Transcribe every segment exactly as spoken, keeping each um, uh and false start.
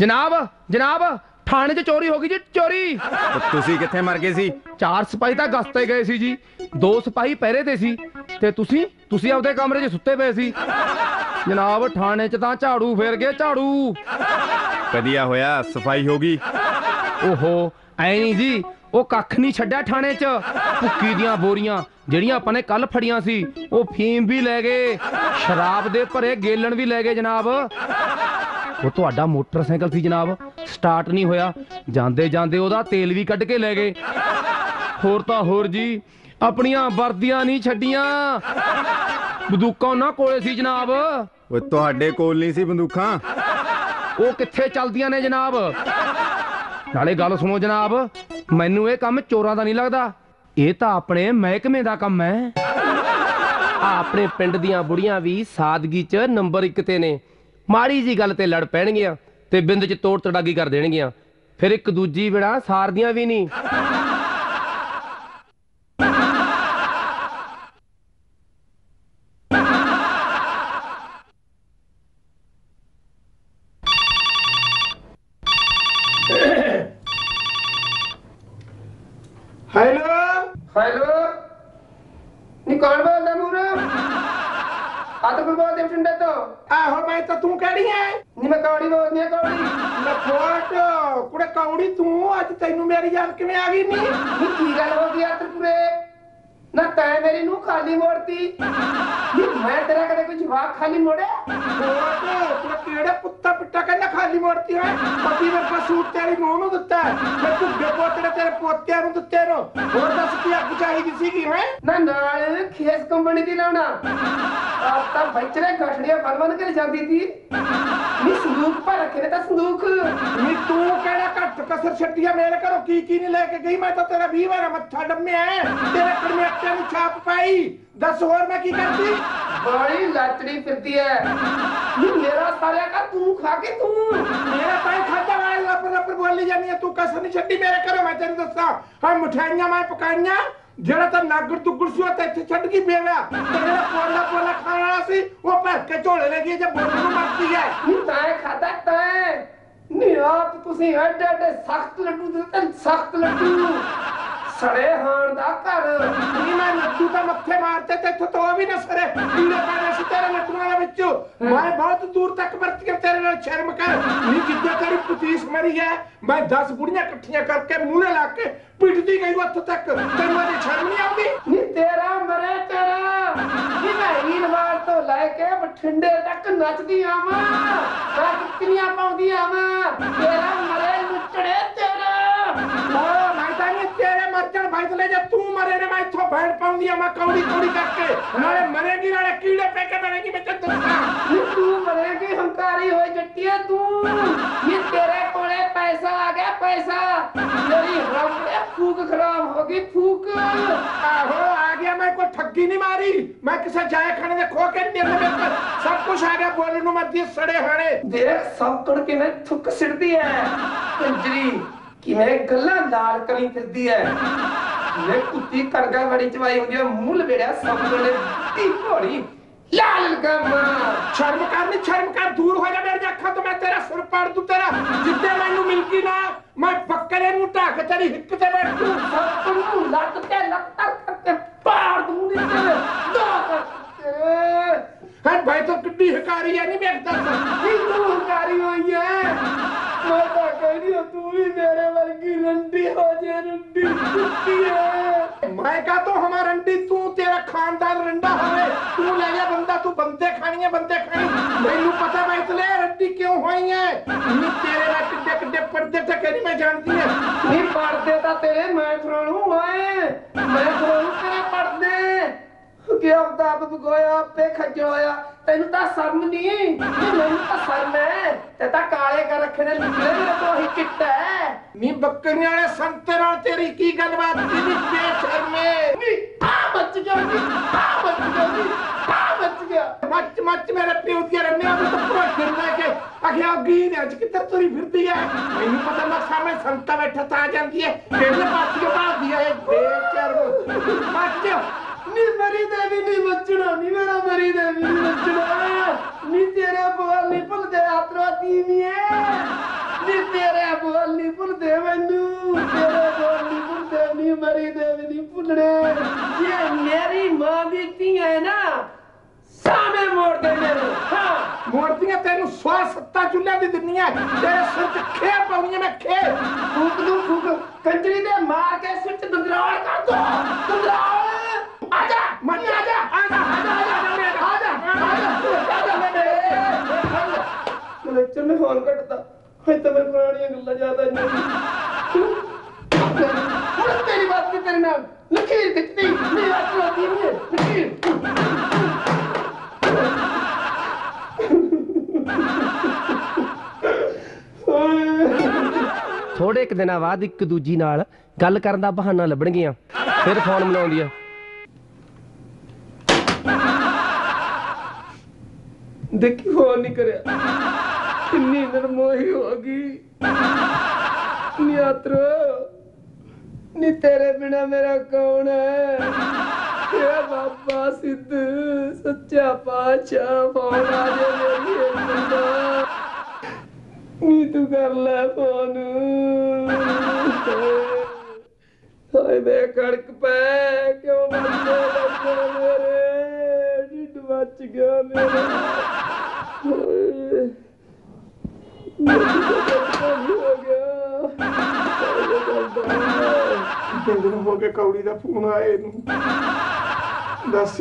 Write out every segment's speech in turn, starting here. जनाब जनाब थाने च चोरी होगी जी, चोरी। तुसी किथे मर गए सी? चार सिपाही तां गश्ते गए सी जी, दो सिपाही पहरे ते सी ते तुसी तुसी आपदे कमरे च सुत्ते पए सी जनाब। थाने च तां झाड़ू फेर गए, झाड़ू। कदिया होया सफाई होगी? ओहो ऐ नहीं जी, ओ कख नहीं छड्डा थाने च। भुक्की दियां बोरियां जिहड़ियां आपां ने कल फड़ियां सी ओ फीम भी लै गए, शराब दे भरे गेलन भी लै गए जनाब। वो तो आड़ा मोटरसाइकिल थी जनाब, स्टार्ट नहीं होया, जांदे जांदे ओदा तेल भी कट के ले गए। होर तां होर जी अपनियां वर्दियां नहीं छड्डियां, बंदूकां ना कोले सी जनाब। वो तुहाडे कोल नहीं सी बंदूकां, वो कित्थे चलदियां ने जनाब। नाले गल सुनो जनाब, मैनू ये काम चोरां दा नहीं लगदा, ये तां अपने महकमे दा काम है। अपने पिंड दियां बुढ़ियां भी सादगी च नंबर एक ते ने, माड़ी जी गल ते लड़ पैणगियां ते बिंद च तोड़ तड़ागी कर देणगियां, फिर एक दूजी बिना सारदियां भी नहीं। हेलो हेलो, नी कौन बोलदा मूरा? तो कोई बहुत इंटरेस्ट है तो आहो मैं तो तू कड़ी है नी, मैं कौड़ी बोल दिया, कौड़ी मैं फोटो कुड़े कौड़ी। तू आज तैनू मेरी याद किवें आ गई? नी नी की गल हो गई यार पूरे ना, तै मेरी नू खाली मोड़ती नी, मैं तेरा कदे कोई जवाब खाली मोड़े? फोटो कुड़े केड़े कुत्ता पिट्टा कन्ना खाली मोड़ती है? पति मेरा सूट तेरी नू नू दित्ता है, मैं तुगे पोतड़े तेरे पोतिया नू दित्ते नो। और दस की अग चाहिदी सी की मैं ना नाल खेस कंपनी दी लाउणा। आप तब बचरे गठड़ियां बनवन के जाती थी नी, संदूक पर रखे ने ता संदूक नी। तू केड़ा घट कसर छटिया मेरे घरों की की नहीं लेके गई? मैं तो तेरा भी बार मत्था डम्मे है, तेरे कड़मेटे नु छाप पाई। दस और मैं की करती? बड़ी लातड़ी फिरती है नी, मेरा सारे का तू खा के तू मेरा पाई खाता है। लप लप बोल ली जानी है, तू कसर नहीं छटी मेरे घरों। मैं तेन दसा हम मिठाइयां मैं पकाइयां जेड़ा तो नागड़ तुगड़ सी होता है छट की बेवा तेरा पोला पोला खाना सी वो पर के झोले ले गई। जब बोतल में मरती है ताए खाता ताए नी। आप तुसी हट हट सख्त लड्डू देते, सख्त लड्डू सड़े हाण दा घर नी। मैं लड्डू तो मत्थे मारते ते तो भी न सरे कीड़े पाने सी तेरे लड्डूआं दे विच। मैं बहुत दूर तक मरती है तेरे नाल, शर्म कर नी। जिद्दे तेरी पतीस मरी है मैं दस बुढ़ियां इकट्ठियां करके मूहरे ला के पिटती गई हत्थ तक, तेनू अजे शर्म नहीं आउंदी? नी तेरा मरे तेरा नी, मैं हीरवाल तो लैके बठिंडे तक नचदी आवां, मैं कितनियां पाउंदी आवां। तेरा मरे लुच्चड़े तेरा ओ मैं तां नी तेरे मरजण फैसले जे तू मरे ने मैं इत्थों भैण पाउंदी आवां कौड़ी कौड़ी करके। नाले मरेगी नाले कीड़े पेके मरेगी मैं तैनू दस्सां नी। तू मरेगी हंकारी होई जट्टिए तू नी, तेरे कोले पैसा आ गया पैसा, तेरी रंग फूक खराब हो गई फूक। आहो आ गया, मैं कोई ठगी नहीं मारी, मैं किसे जाए खाने दे खो के मेरे में सब कुछ आ गया। बोलने नु मत दिए सड़े हाणे देख सौकड़ के मैं थुक सिरदी है कंजरी कि मेरे गल्ला लाल कली फिरदी है। मैं कुत्ती करगा बड़ी चवाई हो गया मूल बेड़ा सौकड़ ने ती घोड़ी लाल गमा। शर्म कर नी शर्म कर, दूर हो जा मेरी आंखों तो मैं तेरा सुर पाड़ दूं तेरा। जिद्दे मैनू मिलकी ना मैं बकरे नू ढाक तेरी हिक ते बैठ तू सब नू लट ते लट करके पाड़ दूंगी तेरे दो तेरे। हां भाई तो किड्डी हकारी है नी मेरे दस हिंदू हकारी होई है। मैं तो कह रही हूं तू भी मेरे वर्गी रंडी हो जा, रंडी कुत्ती है। मैं का तो हमारा रंडी तू, तेरा खानदान रंडा होवे। तू ले जा बंदा, तू बंदे खानी है बंदे खानी। मेनू पता मैं इसलिए रंडी क्यों होई है नी, तेरे ना किड्डे किड्डे पड़दे ते कहीं मैं जानती है नी। पड़दे ता तेरे मैं फरोलू, मैं मैं फरोलू तेरे पड़दे के अब दाब गोया पे खजोया। तेनू ता शर्म नहीं नी, मैनू ता शर्म है। ते ता काले कर रखे ने लुकड़े मेरे तो ही चिट्टा है नी। बकरियां वाले संते नाल तेरी की गलबात दी नी, बेशर्म नी। आ बच गया नी, आ बच गया नी, आ बच गया। मच मच मेरे पियो दी रन्ने आ तो पूरा गिर लेके अखिया गी ने अज कितर तुरी फिरदी है। मैनू पता मैं सामने संता बैठा ता जांदी है केड़े पास के भाल दी है बेशर्म। मच नी मरी देवी नी बचना नी, मेरा मरी देवी नी बचना नी। तेरा बोल निपल दे आत्रा दीनी है। नी तेरे बोल नी पुल देवनु तेरे बोल नी पुल देवनी मरी देवनी पुलड़े ये मेरी माँ बीती है ना सामे मोड़ दे मेरे हाँ मोड़ती है तेरे स्वास्थ्य सत्ता चुल्ला दी दुनिया तेरे सुच खेल पाऊंगी मैं खेल फूक दूँ फूक कंट्री दे मार के सुच दुंदरावर कर दो दुंदरावर आजा मत आजा आजा आजा आजा आजा आजा आजा आ मैं तो मैं पुरानी गल्ला ज़्यादा नहीं तेरी बात की तेरी नाम लकीर दिखती मेरी बात की बात नहीं है लकीर थोड़े एक दिन बाद एक दूजी नाल गल करन दा बहाना लभण गियां फिर फोन मिलाउंदी आ देखी फोन नहीं करया कितनी नरमोही होगी नियात्रो नी तेरे बिना मेरा कौन है क्या बाबा सिद्ध सच्चा पाचा फोन आ जाएगा नी तू कर ले फोन हाय मैं कड़क पे क्यों बच गया मेरे ढिड बच गया मेरे कौड़ी का फोन आए दस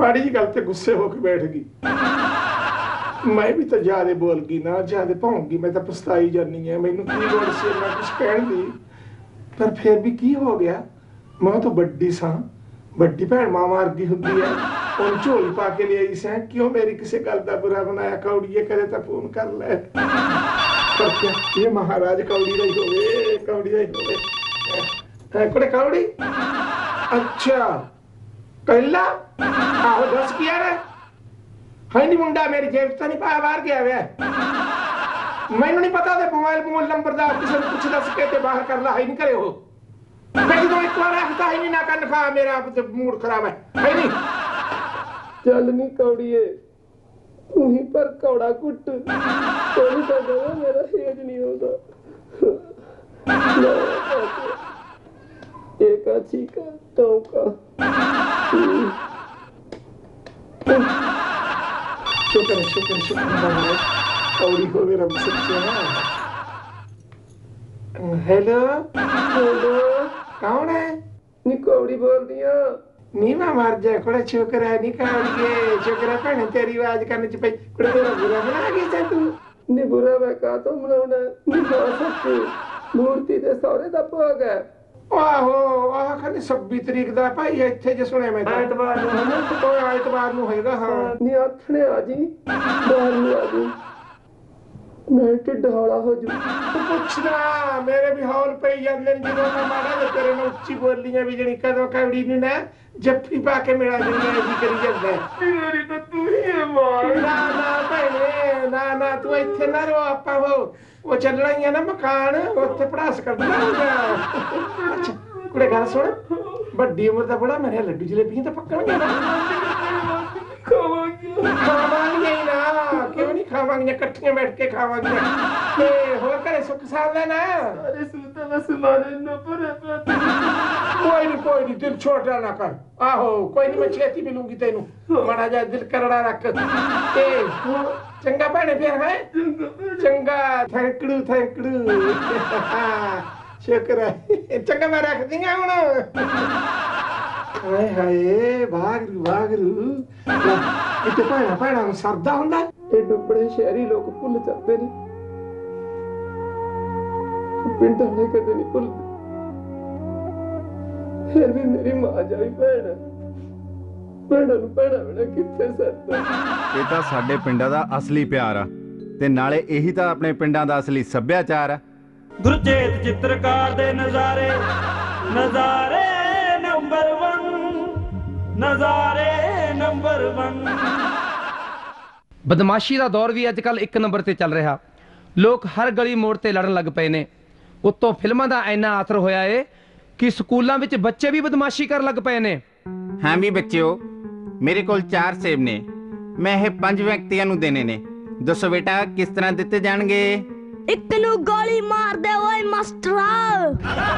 माड़ी जी गल ते गुस्से होके बैठ गई मैं भी तो ज्यादा बोल गई ना ज्यादा भौंगी मैं तो पछताई जानी है मैनूं की लोड़ सी इन्ना कुछ कहण दी पर फिर भी की हो गया मैं तो बड़ी सां बड़ी भैन मां मारदी हुंदी है उन झोली पा के लिए आई सैं क्यों मेरी किसी गल का बुरा बनाया कौड़ीए करे तो फोन कर ले ये महाराज कौड़ी का ही होवे कौड़ी का ही होवे कोड़े कौड़ी अच्छा कहला आहो दस किया रे है नहीं मुंडा मेरी जेब तो नहीं पाया बाहर गया वे मैनू नहीं पता थे मोबाइल मोबाइल नंबर का किसी ने पूछ दस के बाहर कर ला है नहीं करे हो मैं जो एक बार आता ही नहीं ना कन खा मेरा मूड खराब है है नहीं चल नहीं कौड़िए तू ही पर कौड़ा कुट तेरी तो गला मेरा हेज नहीं होगा एक अच्छी का तो का शुक्र शुक्र शुक्र कौड़ी को मेरा सकते हैं हेलो हेलो कौन है नी कौड़ी बोल दिया नी मैं मर जाए कोड़ा छोकरा नहीं कौड़िए छोकरा भैन तेरी आवाज कन्न च पई कोड़ा मेरा बुरा बना गई सै तू नी बुरा मैं का तो मनाउणा नी खा सकती मूर्ति दे सौरे दा भोग है आहो आखिर छब्बीस तरीक दा भाई इत्थे जे सुणिया मैं ऐतवार नूं है ना तो ऐतवार नूं होएगा हां नी आखणे आ जी बाहर नूं आ जी मैं ढिड हौला हो जू पुछना मेरे भी हौल पई जांदे ने जदों मैं माड़ा जे तेरे नाल उच्ची बोलियां भी जणी कदों कौड़ी नी ना जफ्फी पा के मेरा दुनिया जी करी जाता है मेरी तो तू ही है मां ना ना भैने ना ना तू इत्थे ना रो आपा हो वो चलना ही है ना मकान उत्थे पड़ास कर देना अच्छा कुड़े गल सुन बड़ी उम्र दा बड़ा मेरे लड्डू जलेबियां तो पक्कणगे ना खावांगी खावांगी ना क्यों नहीं खावांगी इकट्ठे बैठ के खावांगी ते होर करे सुख साल है ना अरे सूता ना सुमारे ना पर कोई नहीं कोई नहीं दिल छोटा ना कर आहो कोई नहीं मैं छेती मिलूंगी तेनू माड़ा जा दिल करड़ा रख ते चंगा भैणे फिर है चंगा थैंकड़ू थैंकड़ू शुक्र है चंगा मैं रख दी हूं हाय हाय वागरू वागरू इत्थे भैणा भैणा नूं सरदा हुंदा ते डुबड़े शहरी लोग भुल जांदे ने पिंड वाले कदे नहीं भुल फिर भी मेरी मां जाई भैण भैणा नूं भैणा बिना कित्थे सरदा इह तां साडे पिंडां दा असली प्यार आ ते नाले इही तां अपने पिंडां दा असली सभ्याचार आ गुरचेत चित्रकार दे नज़ारे नज़ारे नंबर एक नज़ारे नंबर एक बदमाशी दा दौर भी अजकल एक नंबर ते चल रहा लोग हर गली मोड़ ते लड़न लग पए ने उत्तों फिल्मां दा इन्ना असर होया है कि स्कूलों में बच्चे भी बदमाशी कर लग पे ने हाँ भी बच्चों मेरे को चार सेब ने मैं ये पांच व्यक्तियों देने ने दसो बेटा किस तरह दिते जाएंगे इक्कनू गोली मार दे ओए मास्टराव।